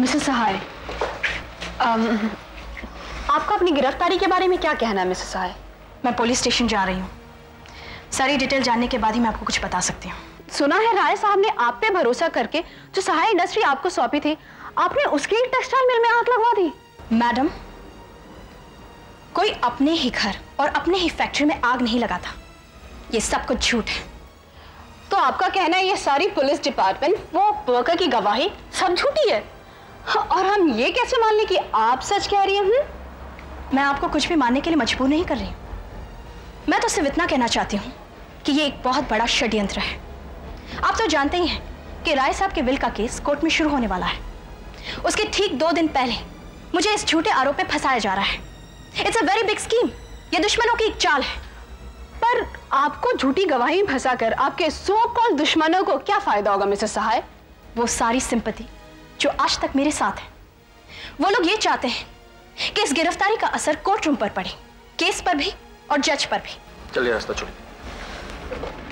Mrs सहाय, आपका अपनी गिरफ्तारी के बारे में क्या कहना है मिसेस सहाय? मैं पुलिस स्टेशन जा रही हूँ। सारी डिटेल जानने के बाद ही मैं आपको कुछ बता सकती हूँ। सुना है राय साहब ने आप पे भरोसा करके जो सहाय इंडस्ट्री आपको सौंपी थी, आपने उसकी टेक्सटाइल मिल में आग लगवा दी। मैडम, कोई अपने ही घर और अपने ही फैक्ट्री में आग नहीं लगाता, ये सब कुछ झूठ है। तो आपका कहना है ये सारी पुलिस डिपार्टमेंट, वो वर्कर की गवाही सब झूठी है, और हम ये कैसे मान लें कि आप सच कह रही हैं? मैं आपको कुछ भी मानने के लिए मजबूर नहीं कर रही हूँ। मैं तो सिर्फ इतना कहना चाहती हूँ कि ये एक बहुत बड़ा षड्यंत्र है। आप तो जानते ही हैं कि राय साहब के विल का केस कोर्ट में शुरू होने वाला है। उसके ठीक 2 दिन पहले मुझे इस झूठे आरोप में फंसाया जा रहा है। It's a very big scheme. ये दुश्मनों की एक चाल है। पर आपको झूठी गवाही फंसाकर आपके सो कॉल्ड दुश्मनों को क्या फायदा होगा मिसेस सहाय? वो सारी सिंपैथी जो आज तक मेरे साथ है, वो लोग ये चाहते हैं कि इस गिरफ्तारी का असर कोर्ट रूम पर पड़े, केस पर भी और जज पर भी। चलिए रास्ता छोड़िए।